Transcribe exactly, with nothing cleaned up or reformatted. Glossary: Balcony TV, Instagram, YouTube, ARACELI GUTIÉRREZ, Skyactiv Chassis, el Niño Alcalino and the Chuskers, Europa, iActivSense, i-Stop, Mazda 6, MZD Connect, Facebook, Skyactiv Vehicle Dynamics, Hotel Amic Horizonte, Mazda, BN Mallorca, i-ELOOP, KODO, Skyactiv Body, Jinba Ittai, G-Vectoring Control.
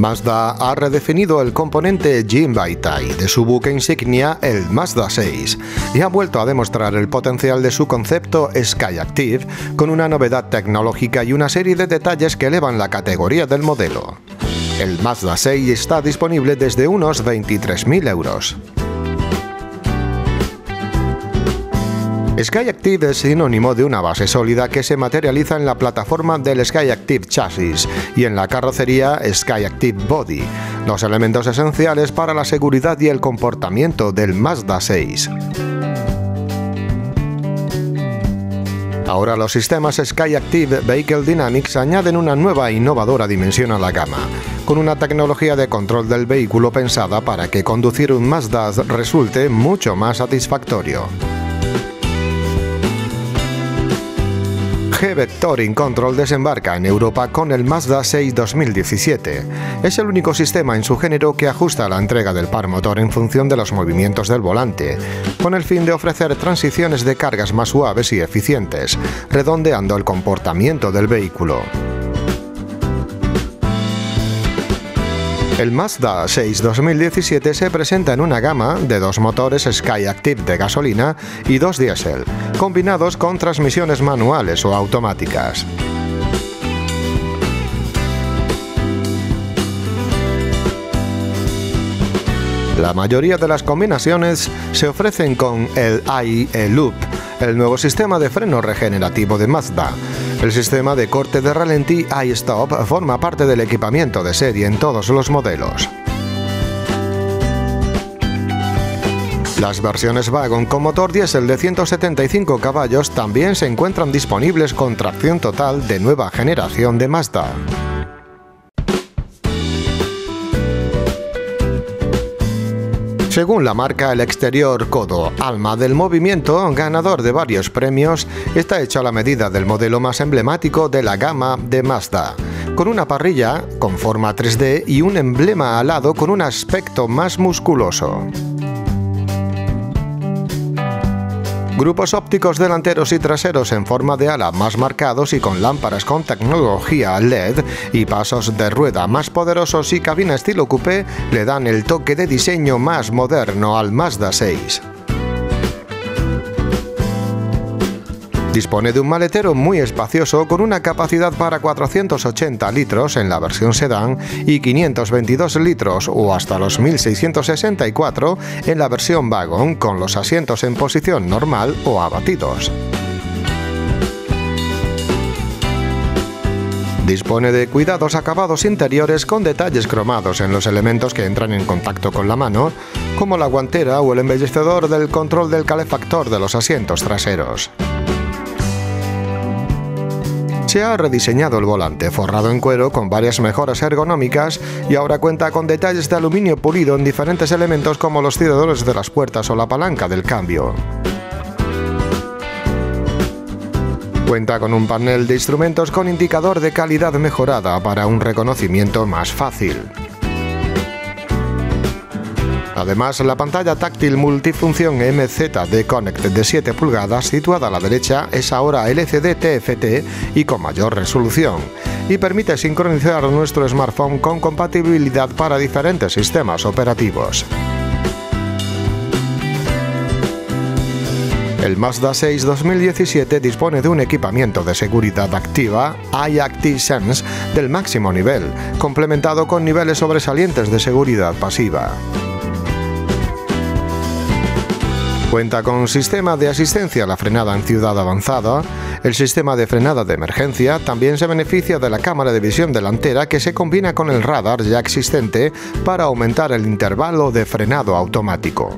Mazda ha redefinido el componente Jinba Ittai de su buque insignia, el Mazda seis, y ha vuelto a demostrar el potencial de su concepto Skyactiv con una novedad tecnológica y una serie de detalles que elevan la categoría del modelo. El Mazda seis está disponible desde unos veintitrés mil euros. Skyactiv es sinónimo de una base sólida que se materializa en la plataforma del Skyactiv Chassis y en la carrocería Skyactiv Body, dos elementos esenciales para la seguridad y el comportamiento del Mazda seis. Ahora los sistemas Skyactiv Vehicle Dynamics añaden una nueva e innovadora dimensión a la gama, con una tecnología de control del vehículo pensada para que conducir un Mazda resulte mucho más satisfactorio. G-Vectoring Control desembarca en Europa con el Mazda seis dos mil diecisiete. Es el único sistema en su género que ajusta la entrega del par motor en función de los movimientos del volante, con el fin de ofrecer transiciones de cargas más suaves y eficientes, redondeando el comportamiento del vehículo. El Mazda seis dos mil diecisiete se presenta en una gama de dos motores Skyactiv de gasolina y dos diésel, combinados con transmisiones manuales o automáticas. La mayoría de las combinaciones se ofrecen con el i-ELOOP, el nuevo sistema de freno regenerativo de Mazda. El sistema de corte de ralentí i-Stop forma parte del equipamiento de serie en todos los modelos. Las versiones wagon con motor diésel de ciento setenta y cinco caballos también se encuentran disponibles con tracción total de nueva generación de Mazda. Según la marca, el exterior KODO, alma del movimiento, ganador de varios premios, está hecho a la medida del modelo más emblemático de la gama de Mazda, con una parrilla con forma tres D y un emblema alado con un aspecto más musculoso. Grupos ópticos delanteros y traseros en forma de ala más marcados y con lámparas con tecnología L E D y pasos de rueda más poderosos y cabina estilo coupé le dan el toque de diseño más moderno al Mazda seis. Dispone de un maletero muy espacioso con una capacidad para cuatrocientos ochenta litros en la versión sedán y quinientos veintidós litros o hasta los mil seiscientos sesenta y cuatro en la versión wagon con los asientos en posición normal o abatidos. Dispone de cuidados acabados interiores con detalles cromados en los elementos que entran en contacto con la mano, como la guantera o el embellecedor del control del calefactor de los asientos traseros. Se ha rediseñado el volante, forrado en cuero con varias mejoras ergonómicas y ahora cuenta con detalles de aluminio pulido en diferentes elementos como los tiradores de las puertas o la palanca del cambio. Cuenta con un panel de instrumentos con indicador de calidad mejorada para un reconocimiento más fácil. Además, la pantalla táctil multifunción M Z D Connect de siete pulgadas, situada a la derecha, es ahora L C D T F T y con mayor resolución, y permite sincronizar nuestro smartphone con compatibilidad para diferentes sistemas operativos. El Mazda seis dos mil diecisiete dispone de un equipamiento de seguridad activa iActivSense del máximo nivel, complementado con niveles sobresalientes de seguridad pasiva. Cuenta con un sistema de asistencia a la frenada en ciudad avanzada. El sistema de frenada de emergencia también se beneficia de la cámara de visión delantera que se combina con el radar ya existente para aumentar el intervalo de frenado automático.